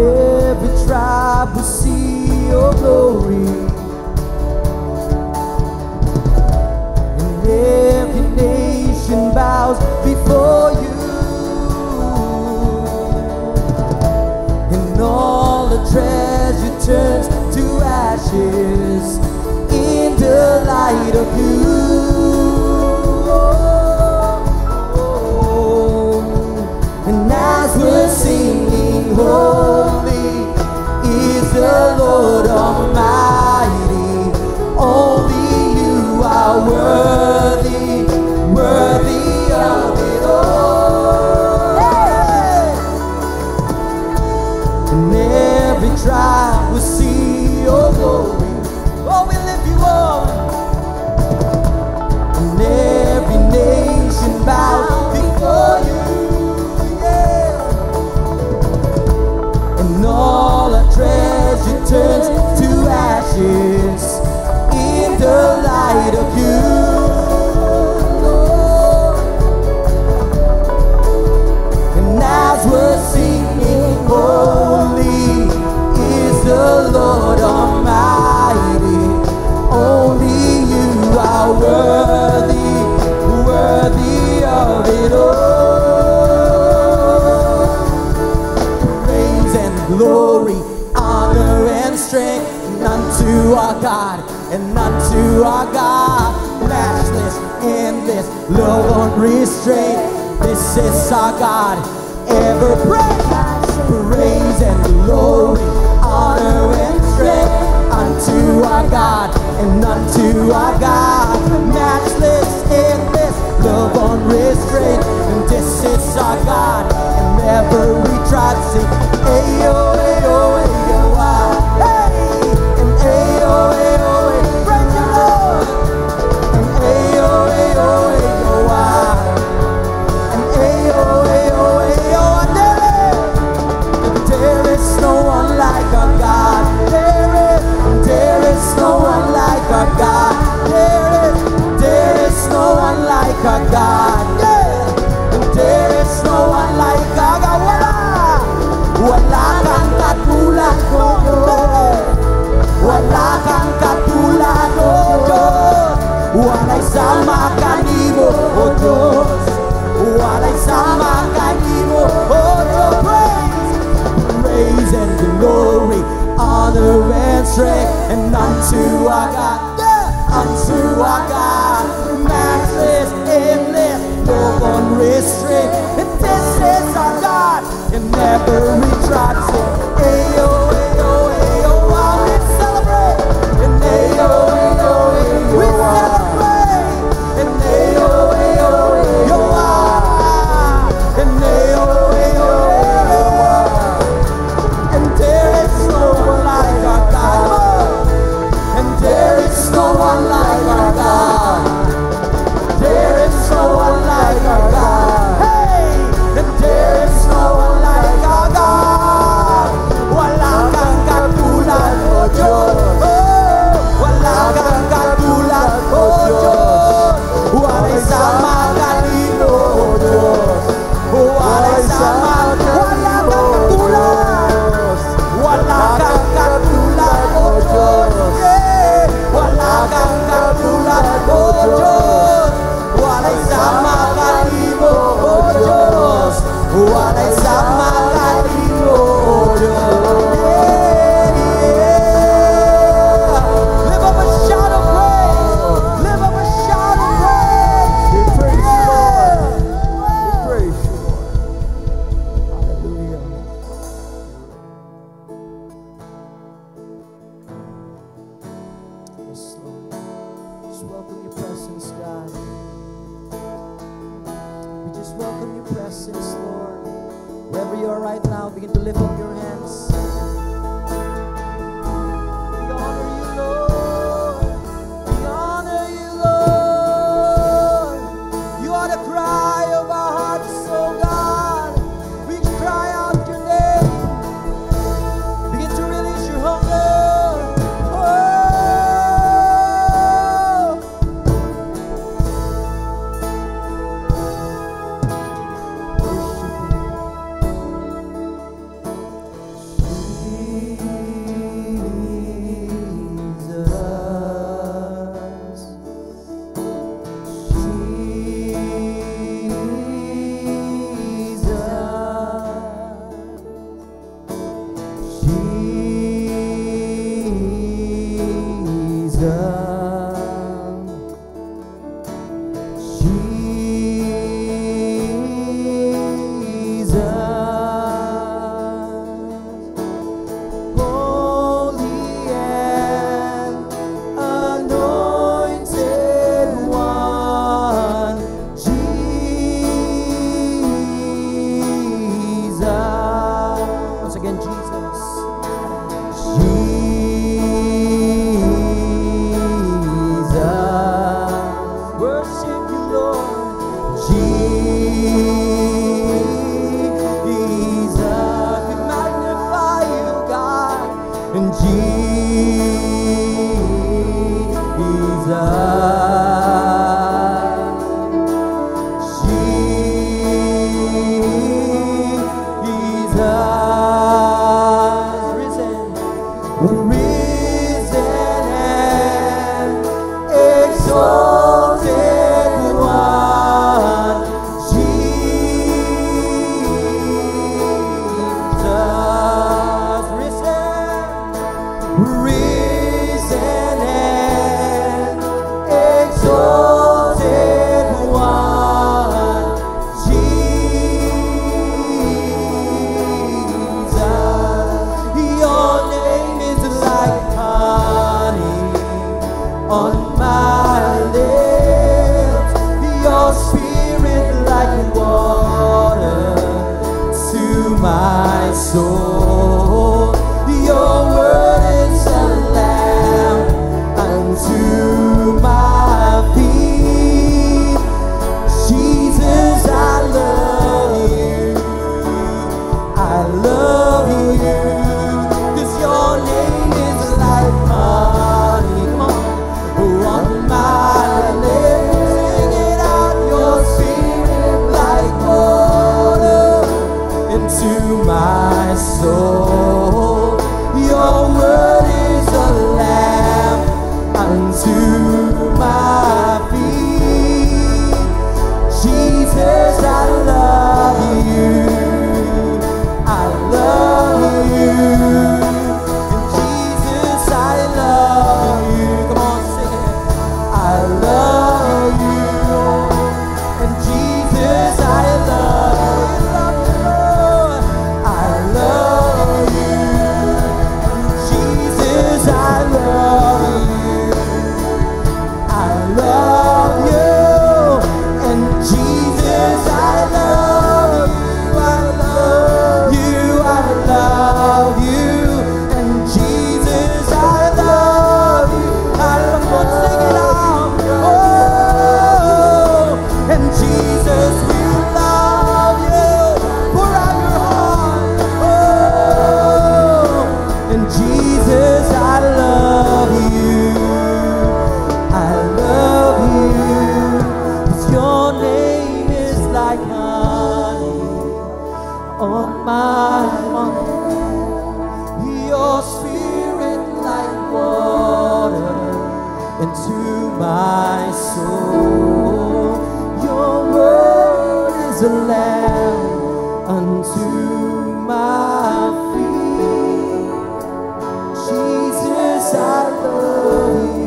every tribe will see your glory, and every nation bows before you, and all the treasure turns to ashes in the light of you. And as we're singing, holy is the Lord Almighty, only you are worthy, worthy of it all. Hey! And every tribe will see your glory. Oh, we lift you up. And every nation bows before you. All our treasure turns to ashes in the light of you, Lord. And as we're singing, holy is the Lord Almighty, only you are worthy, worthy of it all. Glory, honor, and strength, unto our God, and unto our God, matchless, endless, love unrestrained. This is our God, ever praise and glory, honor, and strength, unto our God, and unto our God, matchless, endless, love unrestrained. And this is our God, and every tribe sing. Ayo, ayo, ayo, wow. Hey, and ayo, ayo, ayo, praise the Lord. And ayo, ayo, ayo, wow. And ayo, ayo, ayo, there is no one like our God. There is no one like our God. There is no one like our God. There is no one like our God. Wala kang katulad ko, wala kang katulad ko, wala'y sama ka ni mo, O Diyos, wala'y sama ka ni mo, O Diyos. Praise and glory, honor and strength, and unto our God, unto our God, matchless, endless, no unrestrained. And this is our God. And every tribe sing, ayo, ayo, ayo, wow, we celebrate. And ayo, ayo, ayo, we celebrate. And ayo, ayo, ayo, wow. And ayo, ayo, ayo, wow. And there is no one like our God. And there is no one like our God. There is no one like our God. Hey, and there is no one. on my mind. Your spirit like water into my soul. Your word is a lamp unto my feet. Jesus, I love you.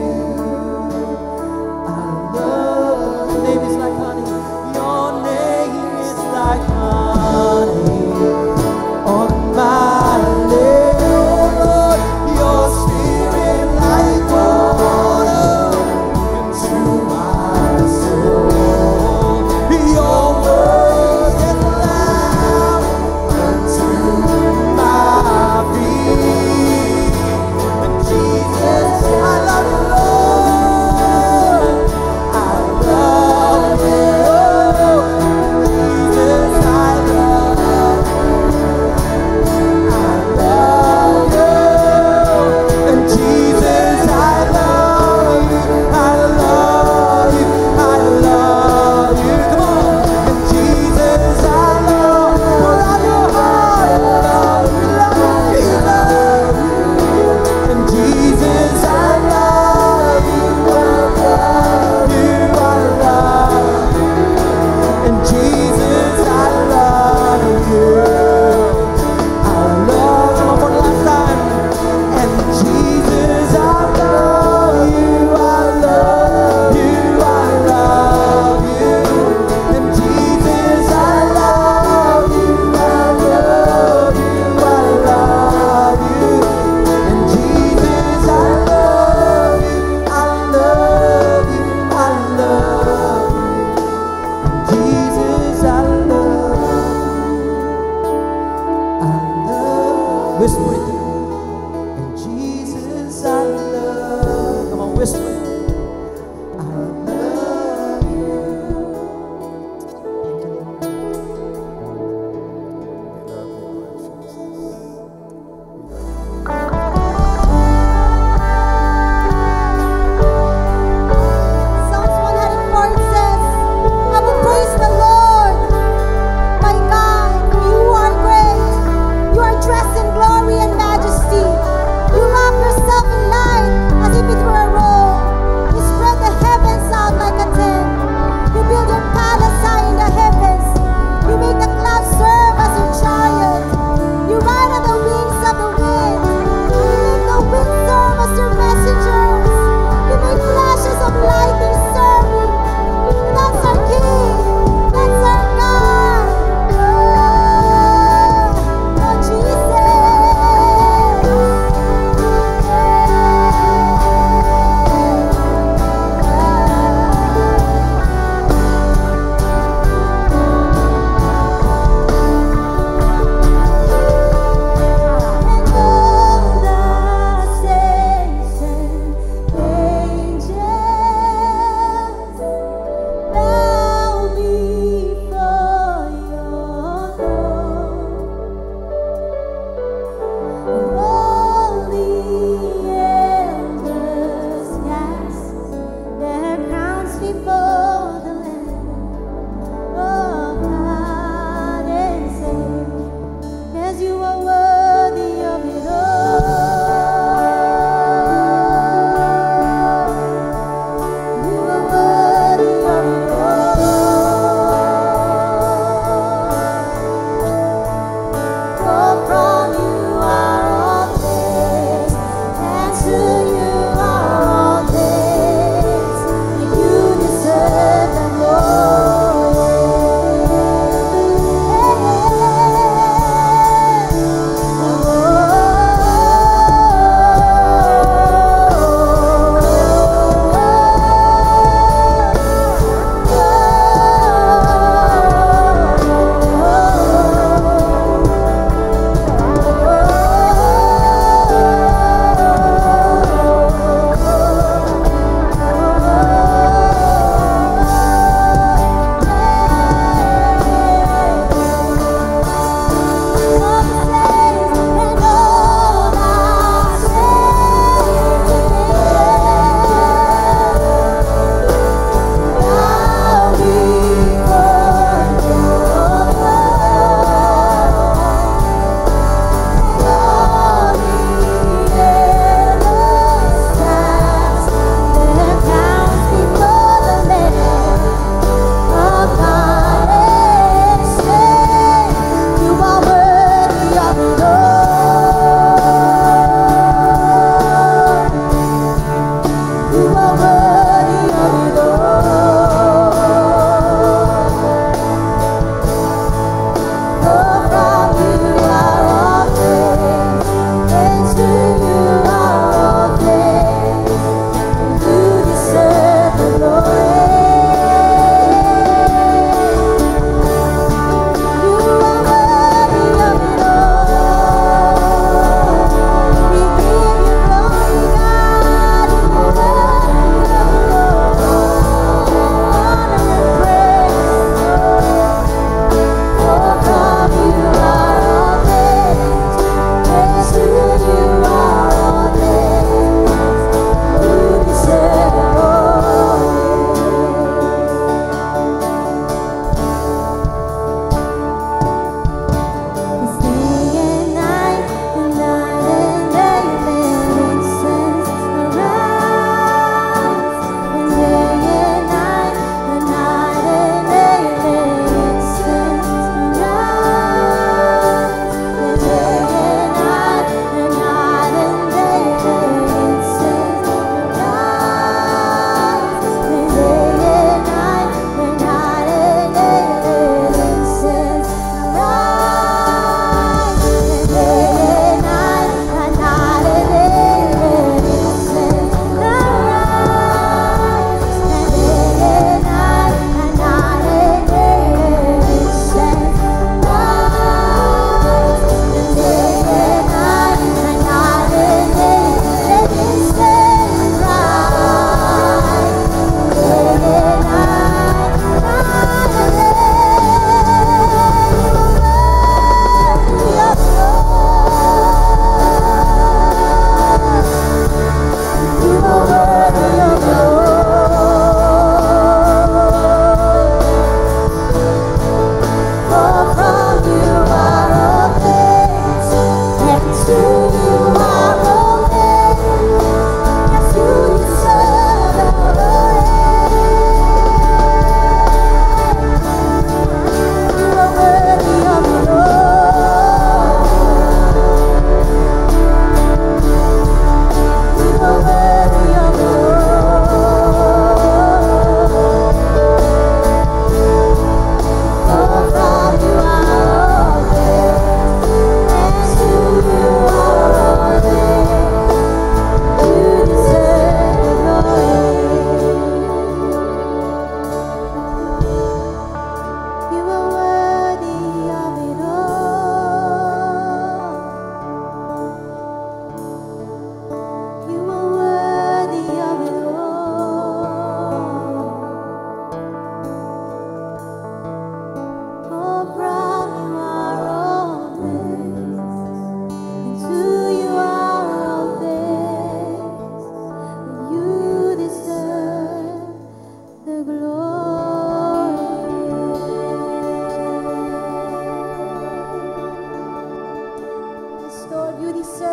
Dressed in glory and majesty.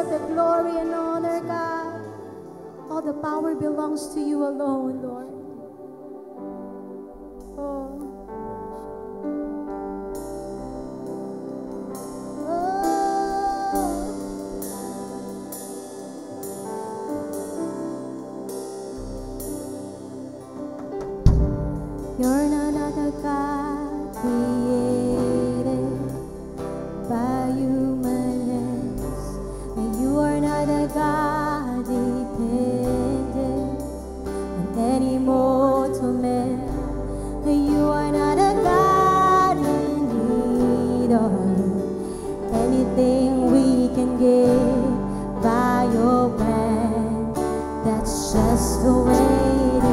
all the glory and honor, God. All the power belongs to you alone, Lord. You're not another God created by human hands, and you are not a God dependent on any mortal man, and you are not a God in need of anything we can give by your plan. That's just the way it is.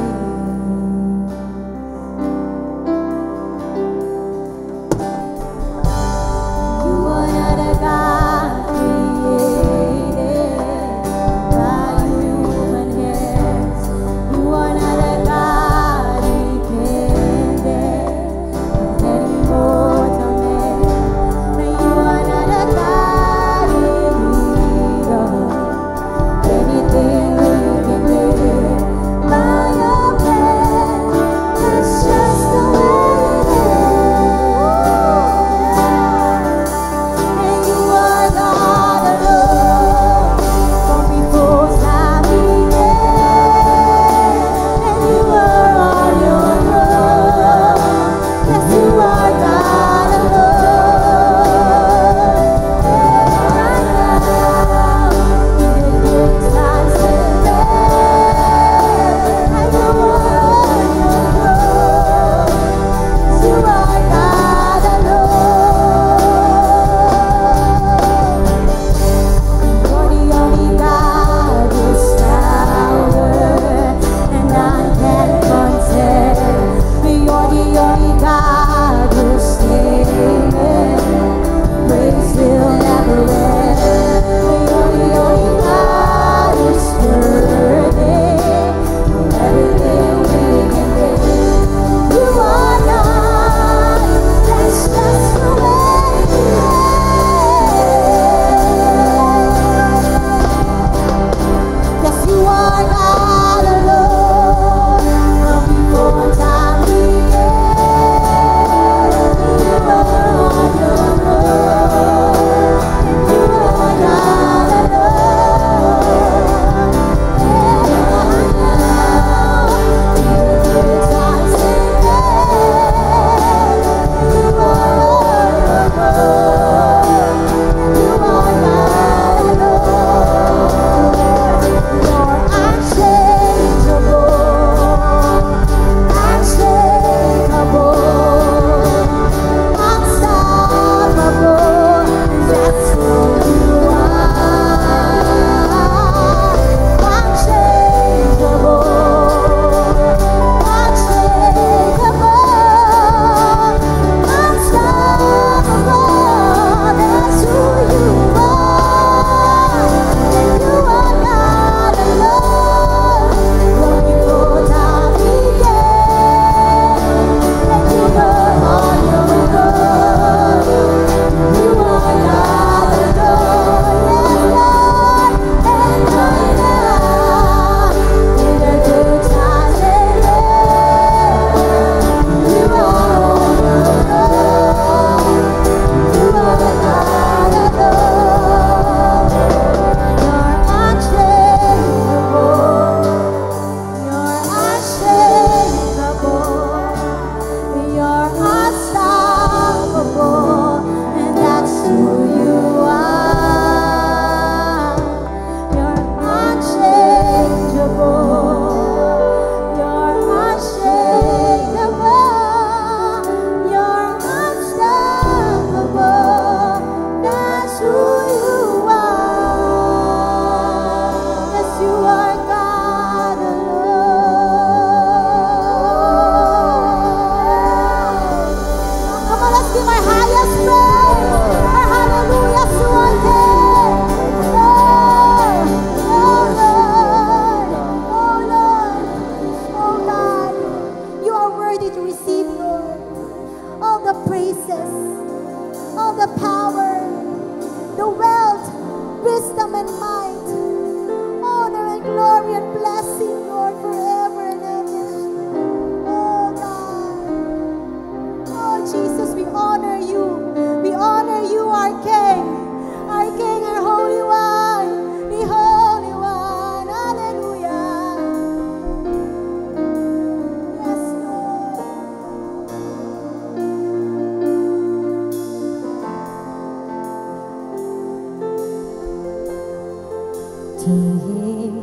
to him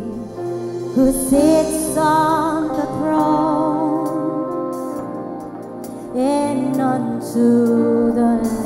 who sits on the throne and unto the Lamb.